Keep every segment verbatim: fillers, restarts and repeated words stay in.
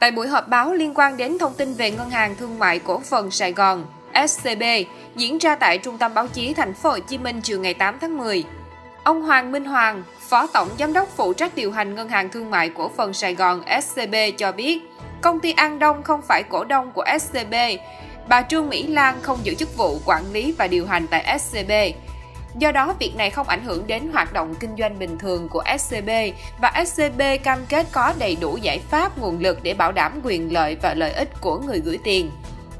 Tại buổi họp báo liên quan đến thông tin về Ngân hàng Thương mại Cổ phần Sài Gòn S C B diễn ra tại Trung tâm Báo chí Thành phố Hồ Chí Minh chiều ngày tám tháng mười, ông Hoàng Minh Hoàn, Phó Tổng Giám đốc phụ trách điều hành Ngân hàng Thương mại Cổ phần Sài Gòn S C B cho biết, công ty An Đông không phải cổ đông của S C B, bà Trương Mỹ Lan không giữ chức vụ quản lý và điều hành tại S C B. Do đó, việc này không ảnh hưởng đến hoạt động kinh doanh bình thường của S C B và S C B cam kết có đầy đủ giải pháp, nguồn lực để bảo đảm quyền lợi và lợi ích của người gửi tiền.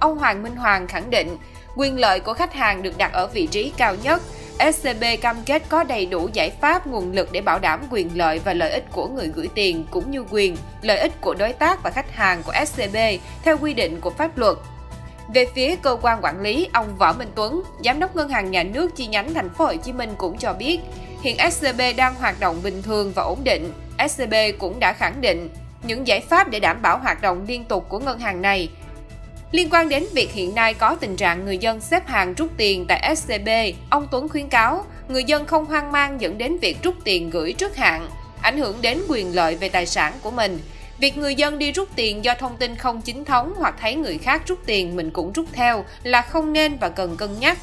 Ông Hoàng Minh Hoàn khẳng định, quyền lợi của khách hàng được đặt ở vị trí cao nhất. S C B cam kết có đầy đủ giải pháp, nguồn lực để bảo đảm quyền lợi và lợi ích của người gửi tiền cũng như quyền, lợi ích của đối tác và khách hàng của S C B theo quy định của pháp luật. Về phía cơ quan quản lý, ông Võ Minh Tuấn, Giám đốc Ngân hàng Nhà nước chi nhánh Thành phố Hồ Chí Minh cũng cho biết, hiện S C B đang hoạt động bình thường và ổn định. S C B cũng đã khẳng định những giải pháp để đảm bảo hoạt động liên tục của ngân hàng này. Liên quan đến việc hiện nay có tình trạng người dân xếp hàng rút tiền tại S C B, ông Tuấn khuyến cáo người dân không hoang mang dẫn đến việc rút tiền gửi trước hạn, ảnh hưởng đến quyền lợi về tài sản của mình. Việc người dân đi rút tiền do thông tin không chính thống hoặc thấy người khác rút tiền mình cũng rút theo là không nên và cần cân nhắc.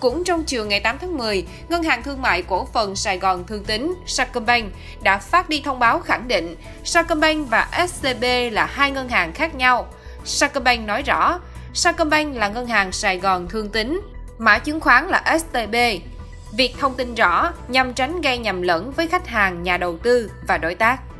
Cũng trong chiều ngày tám tháng mười, Ngân hàng Thương mại Cổ phần Sài Gòn Thương Tín Sacombank đã phát đi thông báo khẳng định Sacombank và S C B là hai ngân hàng khác nhau. Sacombank nói rõ, Sacombank là Ngân hàng Sài Gòn Thương Tín, mã chứng khoán là S T B. Việc thông tin rõ nhằm tránh gây nhầm lẫn với khách hàng, nhà đầu tư và đối tác.